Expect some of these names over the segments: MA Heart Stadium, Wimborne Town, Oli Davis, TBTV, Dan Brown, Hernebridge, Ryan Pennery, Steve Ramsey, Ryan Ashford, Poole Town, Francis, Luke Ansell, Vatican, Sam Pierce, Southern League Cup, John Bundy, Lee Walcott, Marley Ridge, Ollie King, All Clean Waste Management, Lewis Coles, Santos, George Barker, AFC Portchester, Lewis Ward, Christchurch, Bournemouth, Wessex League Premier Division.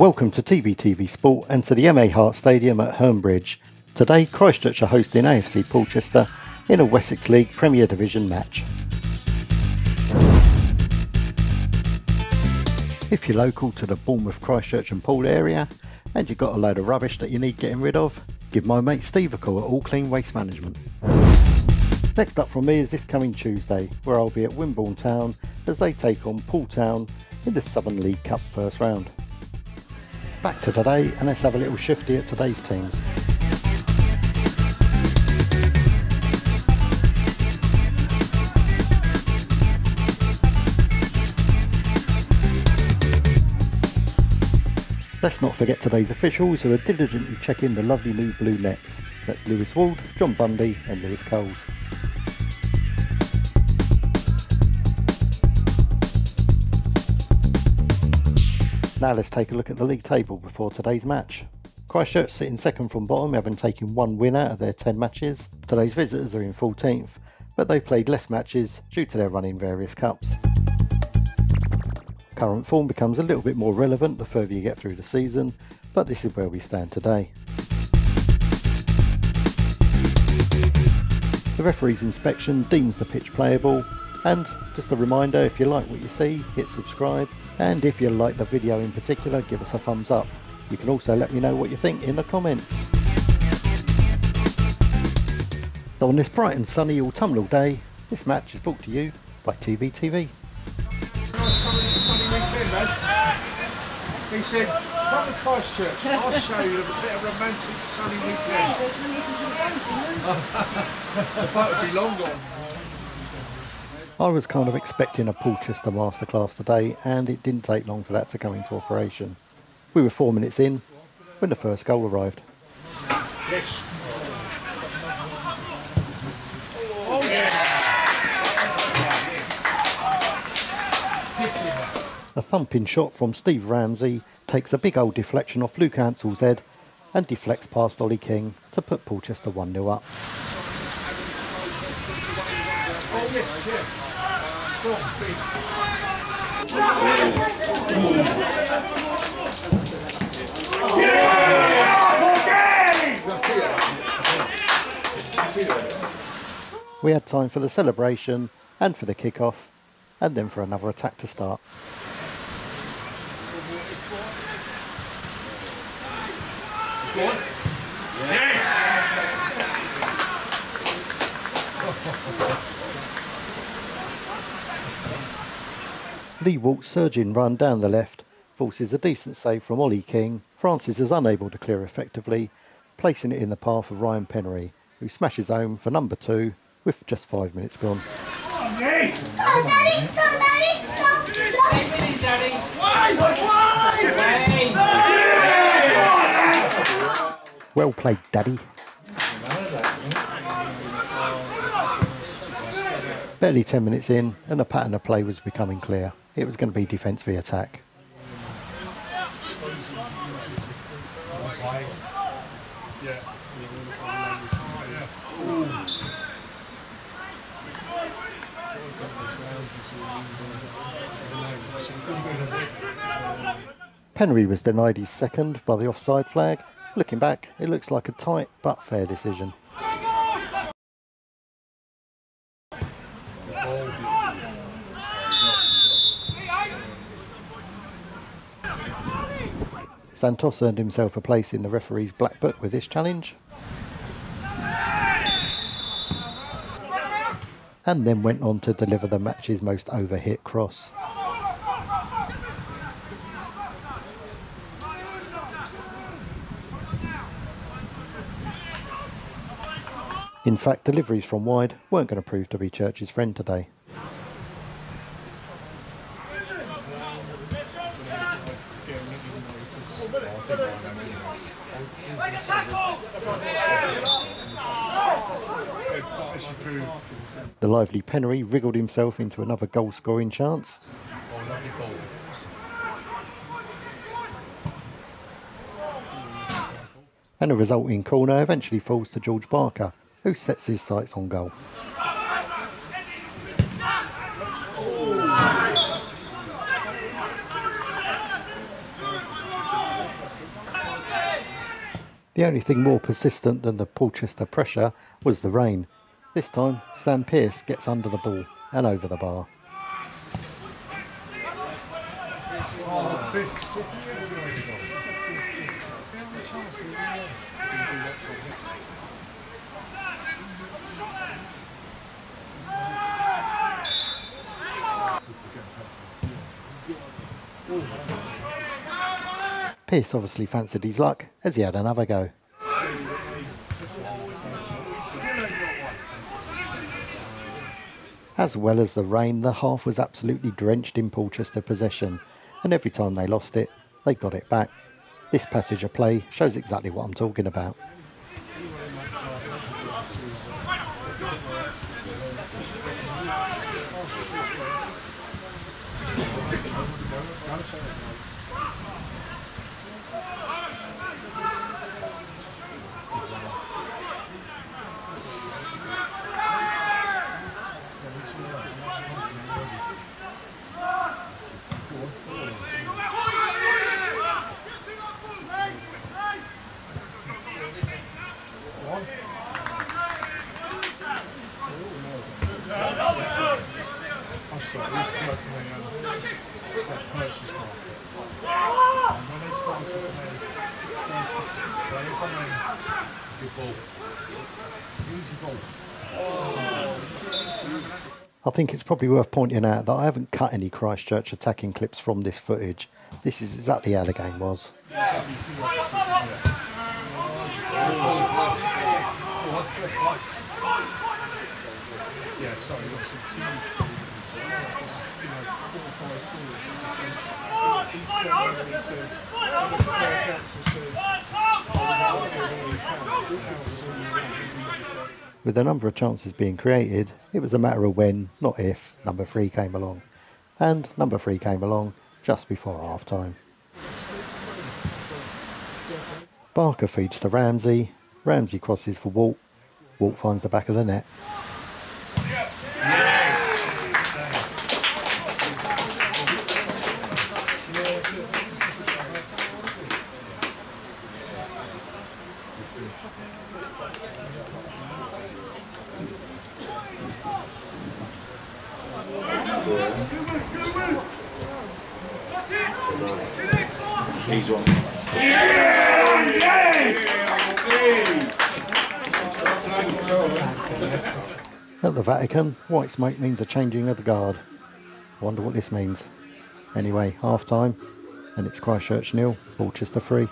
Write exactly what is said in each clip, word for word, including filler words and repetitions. Welcome to T B T V Sport and to the M A Heart Stadium at Hernebridge. Today Christchurch are hosting A F C Portchester in a Wessex League Premier Division match. If you're local to the Bournemouth, Christchurch and Poole area and you've got a load of rubbish that you need getting rid of, give my mate Steve a call at All Clean Waste Management. Next up from me is this coming Tuesday, where I'll be at Wimborne Town as they take on Poole Town in the Southern League Cup first round. Back to today, and let's have a little shifty at today's teams. Let's not forget today's officials who are diligently checking the lovely new blue nets. That's Lewis Ward, John Bundy and Lewis Coles. Now let's take a look at the league table before today's match. Christchurch sitting second from bottom, having taken one win out of their ten matches. Today's visitors are in fourteenth, but they've played less matches due to their run in various cups. Current form becomes a little bit more relevant the further you get through the season, but this is where we stand today. The referee's inspection deems the pitch playable, and just a reminder, if you like what you see, hit subscribe, and if you like the video in particular, give us a thumbs up. You can also let me know what you think in the comments. So on this bright and sunny autumnal day, this match is brought to you by T B T V. He said, come to Christchurch, I'll show you a bit of romantic sunny weekend. The boat would be long gone. I was kind of expecting a Portchester masterclass today, and it didn't take long for that to come into operation. We were four minutes in when the first goal arrived. Yes. Oh, yeah. A thumping shot from Steve Ramsey takes a big old deflection off Luke Ansell's head and deflects past Ollie King to put Portchester one nil up. Oh, yes, yes. We had time for the celebration and for the kick-off, and then for another attack to start. Lee Walcott's surging run down the left forces a decent save from Ollie King. Francis is unable to clear effectively, placing it in the path of Ryan Pennery, who smashes home for number two with just five minutes gone. Oh, Daddy! Oh, Daddy! Stop, Daddy! Stop! Stay with him, Daddy! Why? Why? Why? Well played, Daddy. Barely ten minutes in, and the pattern of play was becoming clear. It was going to be defence v attack. Penry was denied his second by the offside flag. Looking back, it looks like a tight but fair decision. Santos earned himself a place in the referee's black book with this challenge. And then went on to deliver the match's most overhit cross. In fact, deliveries from wide weren't going to prove to be Church's friend today. The lively Pennery wriggled himself into another goal-scoring chance. And the resulting corner eventually falls to George Barker, who sets his sights on goal. The only thing more persistent than the Portchester pressure was the rain. This time, Sam Pierce gets under the ball and over the bar. Pierce obviously fancied his luck as he had another go. As well as the rain, the half was absolutely drenched in Portchester possession, and every time they lost it, they got it back. This passage of play shows exactly what I'm talking about. I think it's probably worth pointing out that I haven't cut any Christchurch attacking clips from this footage. This is exactly how the game was. With a number of chances being created, it was a matter of when, not if, number three came along. And number three came along just before half time. Barker feeds to Ramsey, Ramsey crosses for Walt, Walt finds the back of the net. At the Vatican, white smoke means a changing of the guard. I wonder what this means. Anyway, half time, and it's Christchurch nil, Portchester three.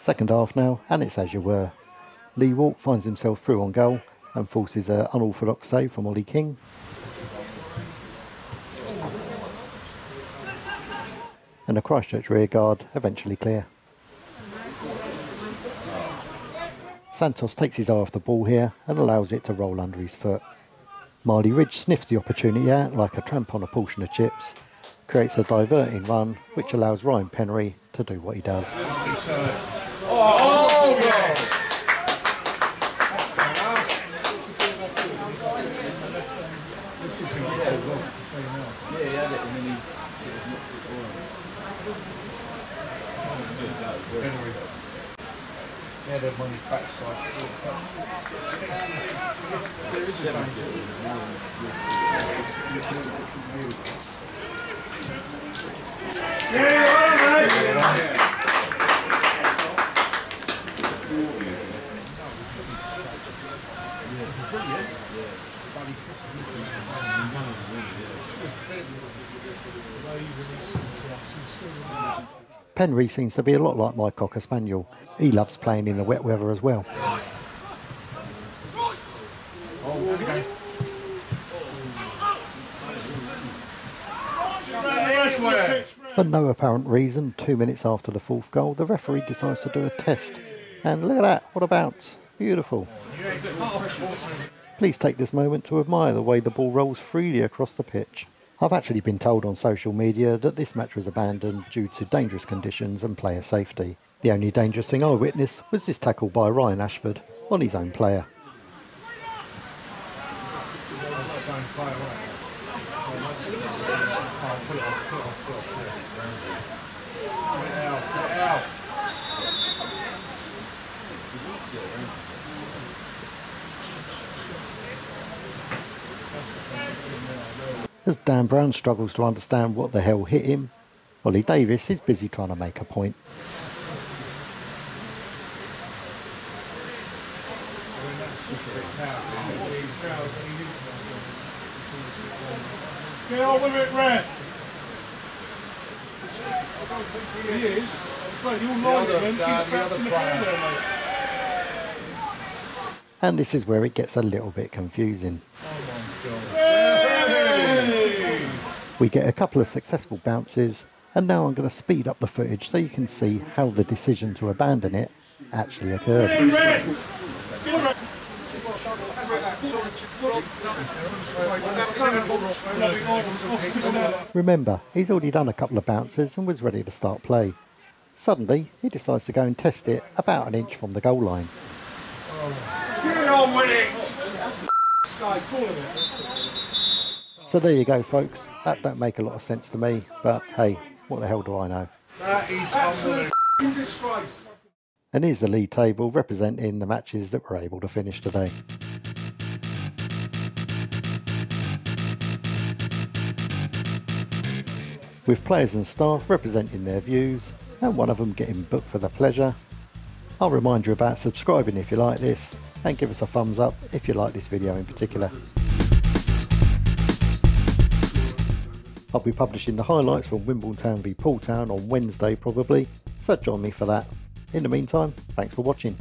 Second half now, and it's as you were. Lee Walcott finds himself through on goal and forces an unorthodox save from Ollie King. And the Christchurch rearguard eventually clear. Santos takes his eye off the ball here and allows it to roll under his foot. Marley Ridge sniffs the opportunity out like a tramp on a portion of chips, creates a diverting run which allows Ryan Pennery to do what he does. Oh, yes. Penry seems to be a lot like my Cocker Spaniel. He loves playing in the wet weather as well. For no apparent reason, two minutes after the fourth goal, the referee decides to do a test. And look at that, what a bounce. Beautiful. Please take this moment to admire the way the ball rolls freely across the pitch. I've actually been told on social media that this match was abandoned due to dangerous conditions and player safety. The only dangerous thing I witnessed was this tackle by Ryan Ashford on his own player. As Dan Brown struggles to understand what the hell hit him, Oli Davis is busy trying to make a point. Get on with it, Red! He is. Bloody all linesman keeps bouncing the ball there, mate. And this is where it gets a little bit confusing. We get a couple of successful bounces, and now I'm going to speed up the footage so you can see how the decision to abandon it actually occurred. Remember, he's already done a couple of bounces and was ready to start play. Suddenly, he decides to go and test it about an inch from the goal line. Get on with it! So there you go, folks. That don't make a lot of sense to me, but hey, what the hell do I know? That is absolute disgrace. And here's the league table representing the matches that were able to finish today. With players and staff representing their views, and one of them getting booked for the pleasure. I'll remind you about subscribing if you like this, and give us a thumbs up if you like this video in particular. I'll be publishing the highlights from Wimborne Town v Poole Town on Wednesday probably, so join me for that. In the meantime, thanks for watching.